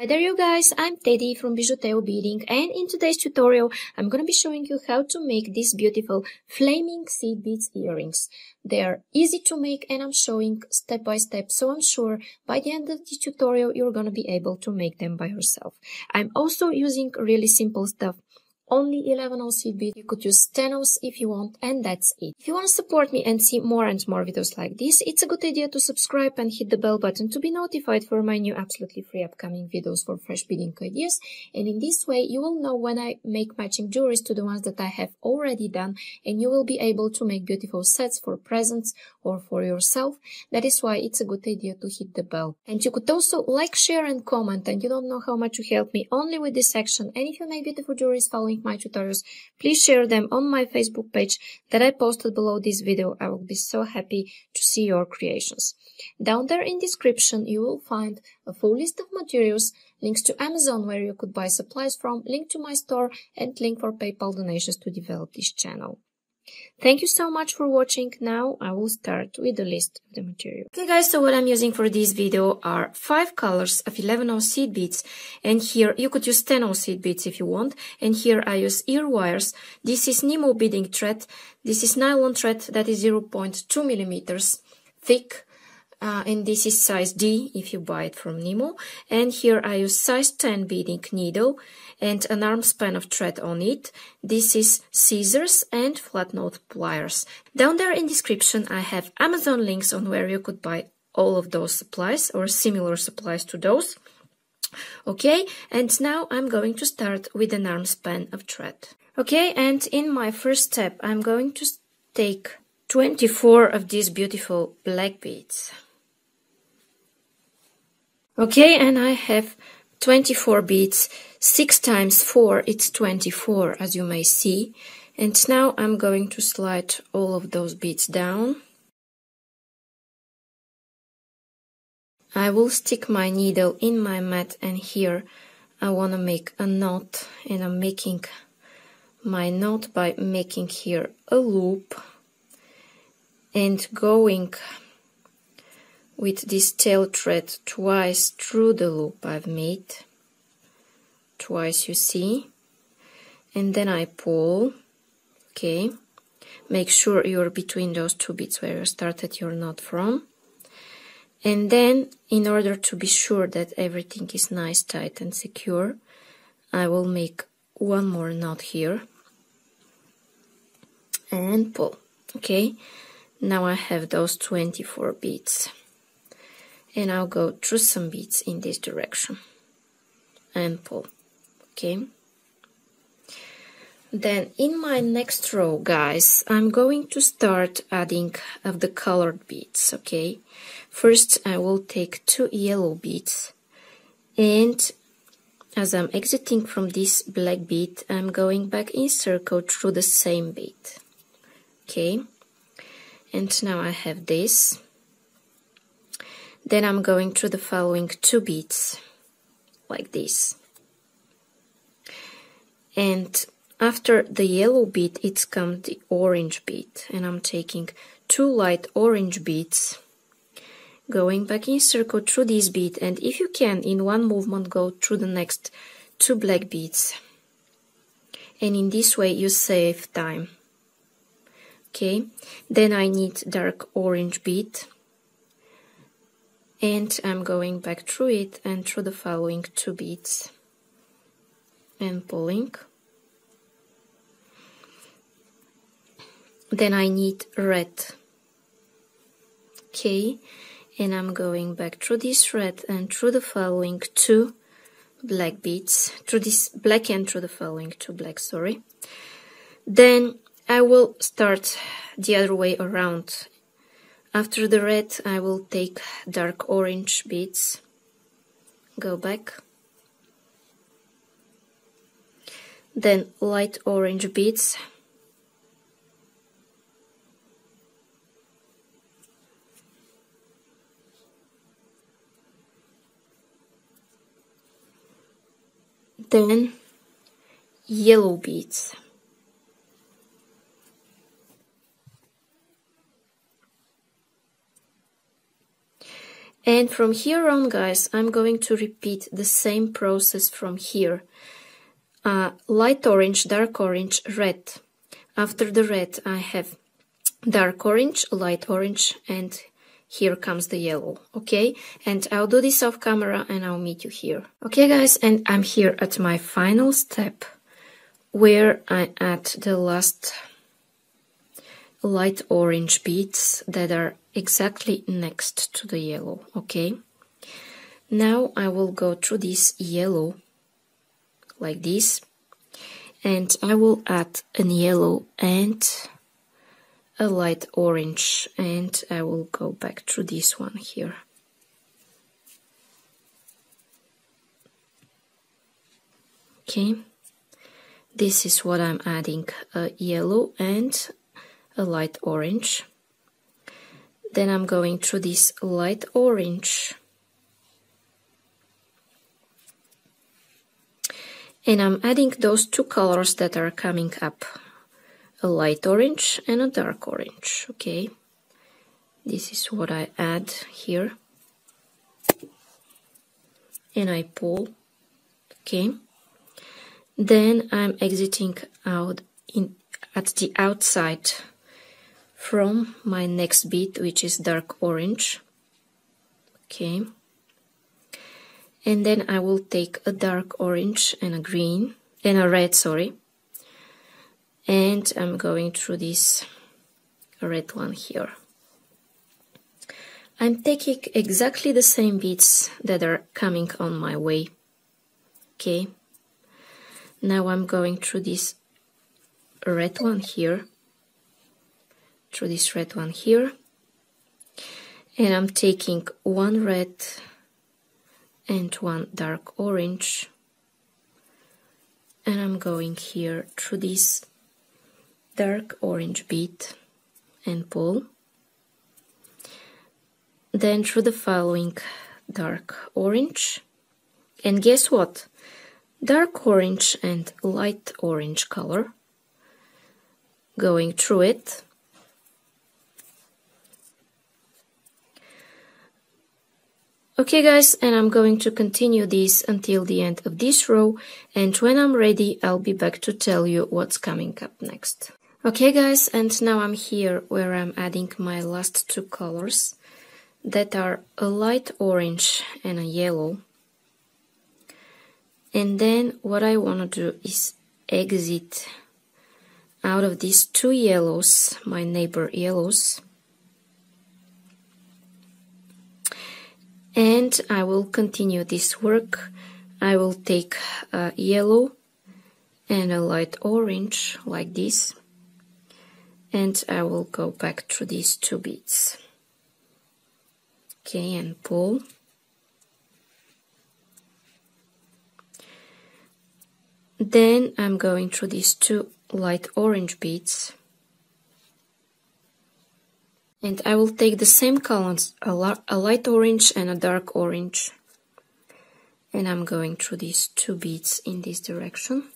Hi there you guys, I'm Teddy from Bijuteo Beading, and in today's tutorial I'm going to be showing you how to make these beautiful flaming seed beads earrings. They are easy to make and I'm showing step by step, so I'm sure by the end of the tutorial you're going to be able to make them by yourself. I'm also using really simple stuff. Only 11 ounce seed beads, you could use 10 ounce if you want, and that's it. If you want to support me and see more and more videos like this, it's a good idea to subscribe and hit the bell button to be notified for my new absolutely free upcoming videos for fresh beading ideas, and in this way you will know when I make matching jewelries to the ones that I have already done, and you will be able to make beautiful sets for presents or for yourself. That is why it's a good idea to hit the bell. And you could also like, share and comment, and you don't know how much you help me only with this action. And if you make beautiful jewelries following my tutorials, please share them on my Facebook page that I posted below this video. I will be so happy to see your creations. Down there in description you will find a full list of materials, links to Amazon where you could buy supplies from, link to my store, and link for PayPal donations to develop this channel. Thank you so much for watching. Now I will start with the list of the material. Okay guys, so what I'm using for this video are 5 colors of 11 ounce seed beads, and here you could use 10 ounce seed beads if you want, and here I use ear wires. This is Nymo beading thread, this is nylon thread that is 0.2 millimeters thick, and this is size D if you buy it from Nymo, and here I use size 10 beading needle and an arm span of thread on it. This is scissors and flat note pliers. Down there in description I have Amazon links on where you could buy all of those supplies or similar supplies to those. Okay, and now I'm going to start with an arm span of thread. Okay, and in my first step I'm going to take 24 of these beautiful black beads. Okay, and I have 24 beads, 6 times 4, it's 24 as you may see. And now I'm going to slide all of those beads down. I will stick my needle in my mat, and here I want to make a knot, and I'm making my knot by making here a loop and going with this tail thread twice through the loop I've made, twice you see, and then I pull. Okay, make sure you're between those two beads where you started your knot from, and then in order to be sure that everything is nice, tight and secure, I will make one more knot here and pull. Okay, now I have those 24 beads. And I'll go through some beads in this direction and pull. Okay, then in my next row guys I'm going to start adding of the colored beads. Okay, first I will take 2 yellow beads, and as I'm exiting from this black bead I'm going back in circle through the same bead. Okay, and now I have this. Then I'm going through the following 2 beads, like this. And after the yellow bead, it's come the orange bead. And I'm taking 2 light orange beads, going back in circle through this bead. And if you can, in one movement, go through the next 2 black beads. And in this way, you save time. Okay, then I need dark orange bead. And I'm going back through it and through the following 2 beads and pulling. Then I need red. Okay, and I'm going back through this red and through the following 2 black beads, through this black and through the following 2 black, sorry. Then I will start the other way around. After the red, I will take dark orange beads, go back, then light orange beads, then yellow beads. And from here on, guys, I'm going to repeat the same process from here. Light orange, dark orange, red. After the red, I have dark orange, light orange, and here comes the yellow, okay? And I'll do this off camera and I'll meet you here. Okay, guys, and I'm here at my final step where I add the last light orange beads that are exactly next to the yellow, okay? Now I will go through this yellow like this, and I will add a yellow and a light orange, and I will go back through this one here. Okay, this is what I'm adding, a yellow and a light orange. Then I'm going through this light orange, and I'm adding those two colors that are coming up, a light orange and a dark orange, okay? This is what I add here, and I pull, okay? Then I'm exiting out at the outside from my next bead, which is dark orange, okay? And then I will take a dark orange and a green, and a red, sorry. And I'm going through this red one here. I'm taking exactly the same beads that are coming on my way. Okay. Now I'm going through this red one here. Through this red one here. And I'm taking one red and one dark orange. And I'm going here through this dark orange bead and pull, then through the following dark orange, and guess what? Dark orange and light orange color, going through it, okay guys, and I'm going to continue this until the end of this row, and when I'm ready I'll be back to tell you what's coming up next. Okay guys, and now I'm here where I'm adding my last two colors that are a light orange and a yellow, and then what I want to do is exit out of these two yellows, my neighbor yellows, and I will continue this work. I will take a yellow and a light orange like this, and I will go back through these two beads, okay, and pull, then I'm going through these two light orange beads, and I will take the same colors, a light orange and a dark orange, and I'm going through these two beads in this direction,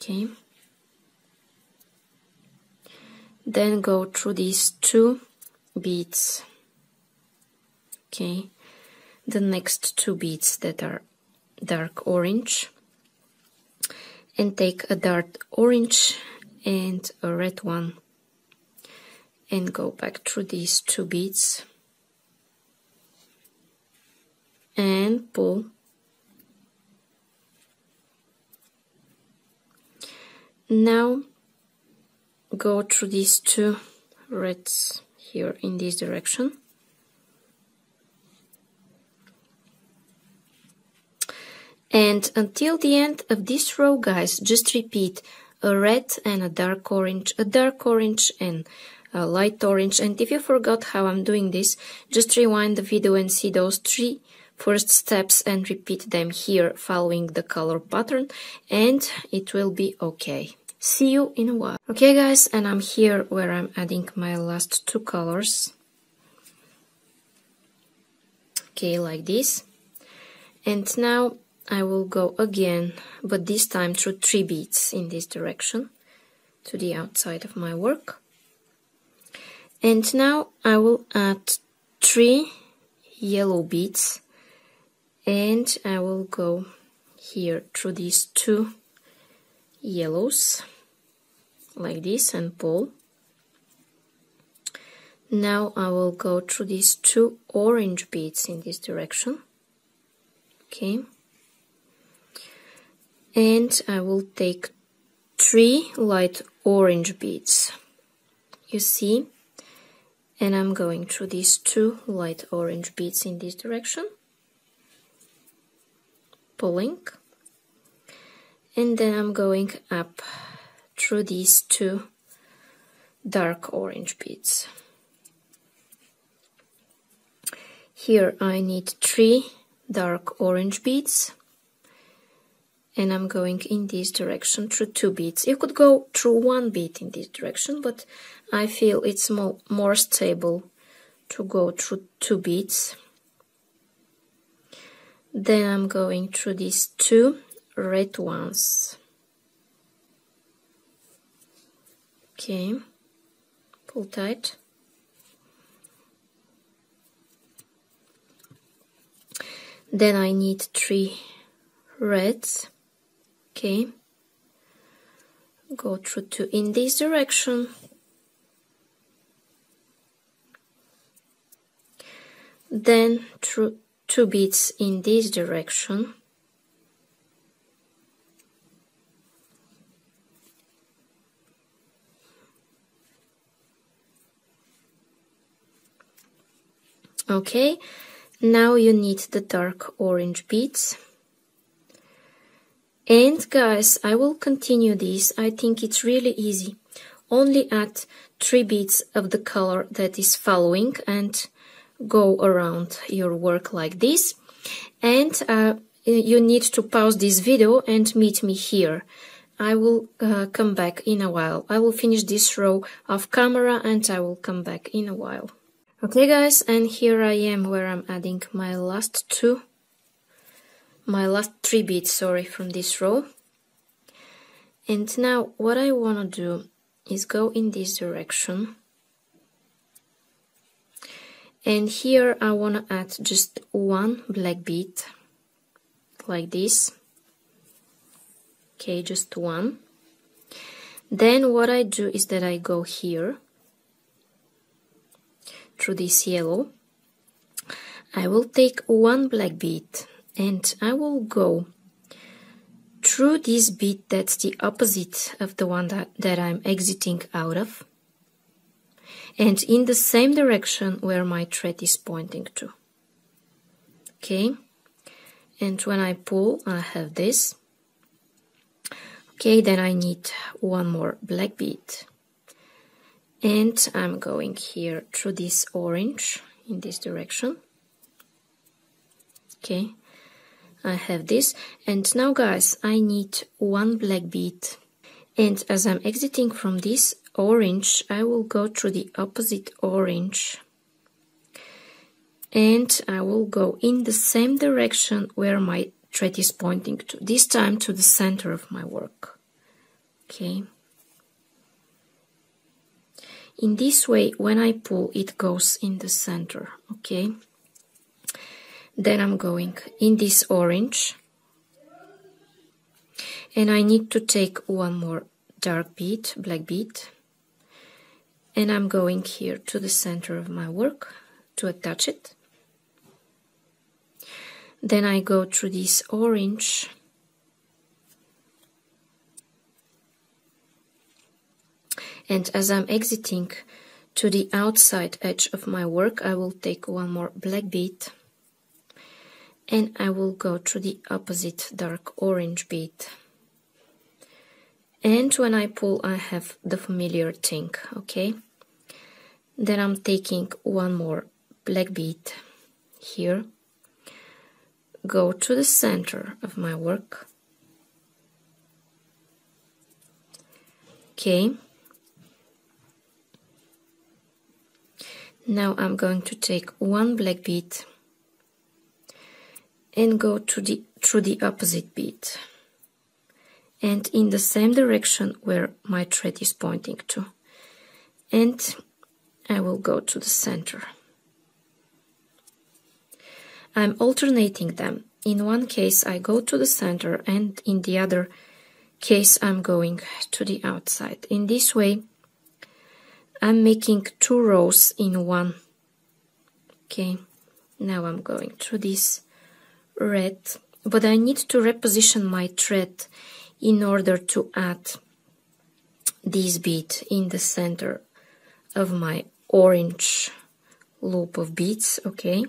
okay. Then go through these two beads, okay, the next two beads that are dark orange, and take a dark orange and a red one, and go back through these two beads and pull, now go through these two reds here in this direction, and until the end of this row, guys, just repeat a red and a dark orange and a light orange. And if you forgot how I'm doing this, just rewind the video and see those three first steps and repeat them here following the color pattern, and it will be okay. See you in a while. Okay guys, and I'm here where I'm adding my last two colors, okay, like this, and now I will go again, but this time through three beads in this direction to the outside of my work, and now I will add three yellow beads, and I will go here through these two yellows like this and pull. Now I will go through these two orange beads in this direction, okay, and I will take 3 light orange beads, you see, and I'm going through these 2 light orange beads in this direction, pulling, and then I'm going up through these 2 dark orange beads. Here I need 3 dark orange beads, and I'm going in this direction through 2 beads. You could go through 1 bead in this direction, but I feel it's more stable to go through 2 beads. Then I'm going through these 2 red ones. Okay, pull tight. Then I need 3 reds, okay, go through 2 in this direction. Then through 2 beads in this direction. Okay. Now you need the dark orange beads, and guys, I will continue this. I think it's really easy. Only add 3 beads of the color that is following and go around your work like this. And you need to pause this video and meet me here. I will come back in a while. I will finish this row off camera and I will come back in a while. Okay guys, and here I am where I'm adding my last 3 beads, sorry, from this row. And now what I want to do is go in this direction. And here I want to add just 1 black bead, like this. Okay, just 1. Then what I do is that I go here, through this yellow, I will take 1 black bead and I will go through this bead that's the opposite of the one that I'm exiting out of, and in the same direction where my thread is pointing to. Okay, and when I pull I have this. Okay, then I need 1 more black bead. And I'm going here through this orange in this direction. Okay, I have this. And now guys, I need 1 black bead. And as I'm exiting from this orange, I will go through the opposite orange. And I will go in the same direction where my thread is pointing to, this time to the center of my work. Okay. In this way, when I pull, it goes in the center, okay? Then I'm going in this orange, and I need to take 1 more dark bead, black bead, and I'm going here to the center of my work to attach it. Then I go through this orange, and as I'm exiting to the outside edge of my work, I will take 1 more black bead and I will go through the opposite dark orange bead. And when I pull, I have the familiar thing, okay? Then I'm taking 1 more black bead here, go to the center of my work, okay? Now I'm going to take 1 black bead and go through the opposite bead and in the same direction where my thread is pointing to, and I will go to the center. I'm alternating them. In one case I go to the center and in the other case I'm going to the outside. In this way I'm making two rows in one. Okay, now I'm going through this red, but I need to reposition my thread in order to add this bead in the center of my orange loop of beads. Okay,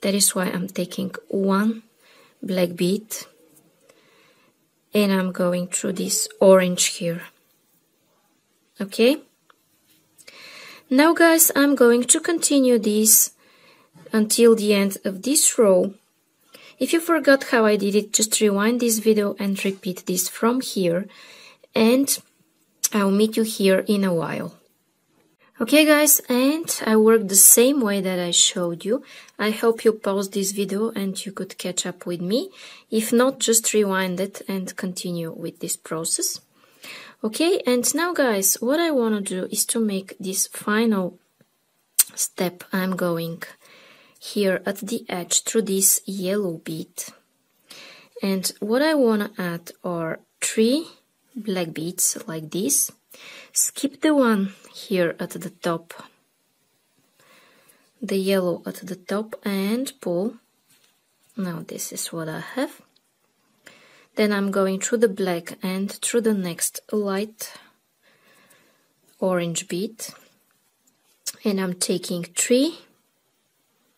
that is why I'm taking one black bead and I'm going through this orange here. Okay, now guys, I'm going to continue this until the end of this row. If you forgot how I did it, just rewind this video and repeat this from here, and I'll meet you here in a while. Okay guys, and I worked the same way that I showed you. I hope you paused this video and you could catch up with me. If not, just rewind it and continue with this process. Okay, and now guys, what I want to do is to make this final step. I'm going here at the edge through this yellow bead, and what I want to add are 3 black beads like this. Skip the one here at the top, the yellow at the top, and pull. Now this is what I have. Then I'm going through the black and through the next light orange bead, and I'm taking 3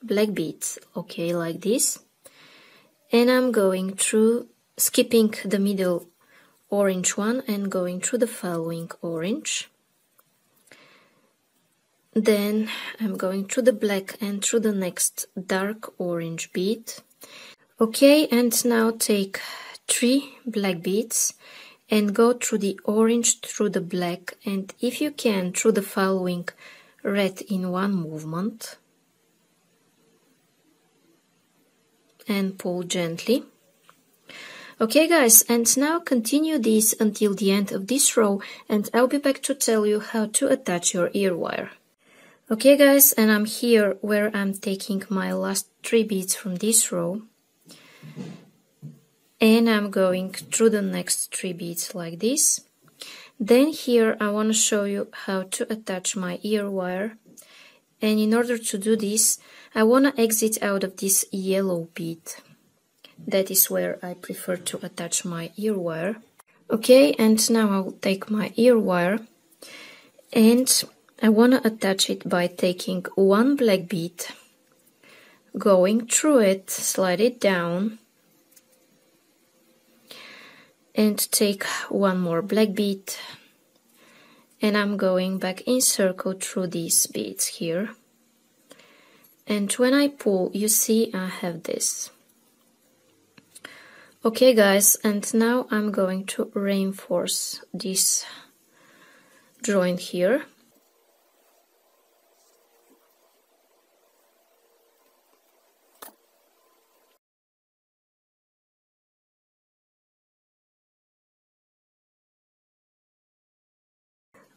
black beads, okay, like this, and I'm going through, skipping the middle orange one and going through the following orange. Then I'm going through the black and through the next dark orange bead. Okay, and now take 3 black beads and go through the orange, through the black, and if you can through the following red in one movement, and pull gently. Okay guys, and now continue this until the end of this row, and I'll be back to tell you how to attach your ear wire. Okay guys, and I'm here where I'm taking my last 3 beads from this row, and I'm going through the next 3 beads like this. Then here I want to show you how to attach my ear wire, and in order to do this I want to exit out of this yellow bead. That is where I prefer to attach my ear wire. Okay, and now I'll take my ear wire and I want to attach it by taking 1 black bead, going through it, slide it down, and take 1 more black bead, and I'm going back in circle through these beads here, and when I pull you see I have this. Okay guys, and now I'm going to reinforce this joint here.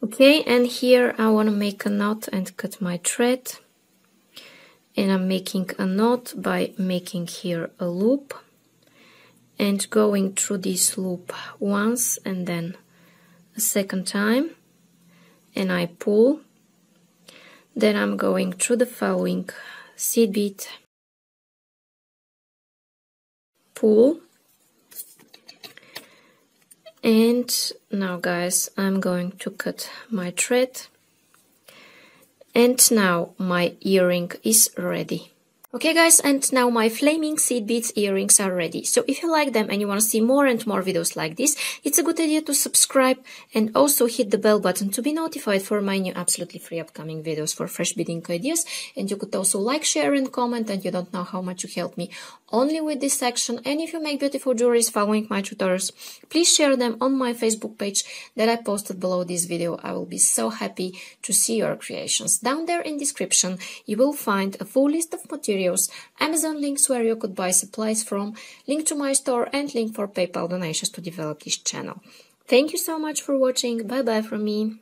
Okay, and here I want to make a knot and cut my thread, and I'm making a knot by making here a loop and going through this loop once and then a second time, and I pull. Then I'm going through the following seed bead, pull, and now guys I'm going to cut my thread, and now my earring is ready. Okay guys, and now my flaming seed beads earrings are ready. So if you like them and you want to see more and more videos like this, it's a good idea to subscribe and also hit the bell button to be notified for my new absolutely free upcoming videos for fresh beading ideas. And you could also like, share and comment, and you don't know how much you help me only with this section. And if you make beautiful jewelries following my tutorials, please share them on my Facebook page that I posted below this video. I will be so happy to see your creations. Down there in description you will find a full list of materials, Amazon links where you could buy supplies from, link to my store and link for PayPal donations to develop this channel. Thank you so much for watching. Bye bye from me.